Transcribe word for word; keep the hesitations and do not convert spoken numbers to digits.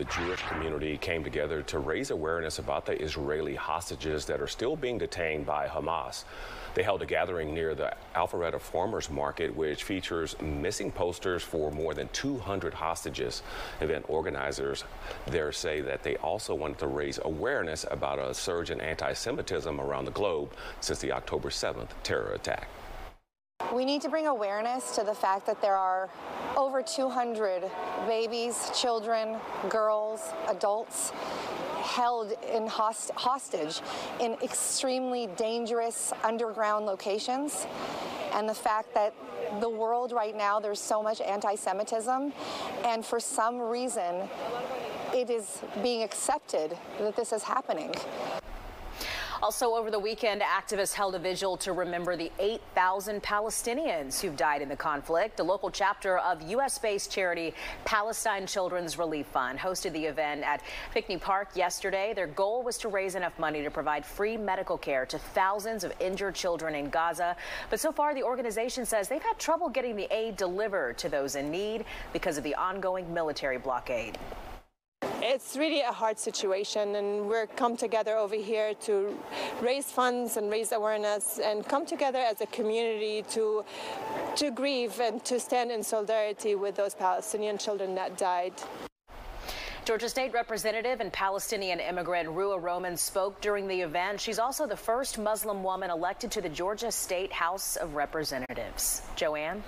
the Jewish community came together to raise awareness about the Israeli hostages that are still being detained by Hamas. They held a gathering near the Alpharetta Farmers Market, which features missing posters for more than two hundred hostages. Event organizers there say that they also wanted to raise awareness about a surge in anti-Semitism around the globe since the October seventh terror attack. We need to bring awareness to the fact that there are over two hundred babies, children, girls, adults held in host hostage in extremely dangerous underground locations. And the fact that the world right now, there's so much anti-Semitism, and for some reason, it is being accepted that this is happening. Also, over the weekend, activists held a vigil to remember the eight thousand Palestinians who've died in the conflict. A local chapter of U S-based charity Palestine Children's Relief Fund hosted the event at Picnic Park yesterday. Their goal was to raise enough money to provide free medical care to thousands of injured children in Gaza. But so far, the organization says they've had trouble getting the aid delivered to those in need because of the ongoing military blockade. It's really a hard situation, and we're come together over here to raise funds and raise awareness and come together as a community to to grieve and to stand in solidarity with those Palestinian children that died. Georgia State Representative and Palestinian immigrant Ruha Roman spoke during the event. She's also the first Muslim woman elected to the Georgia State House of Representatives. Joanne?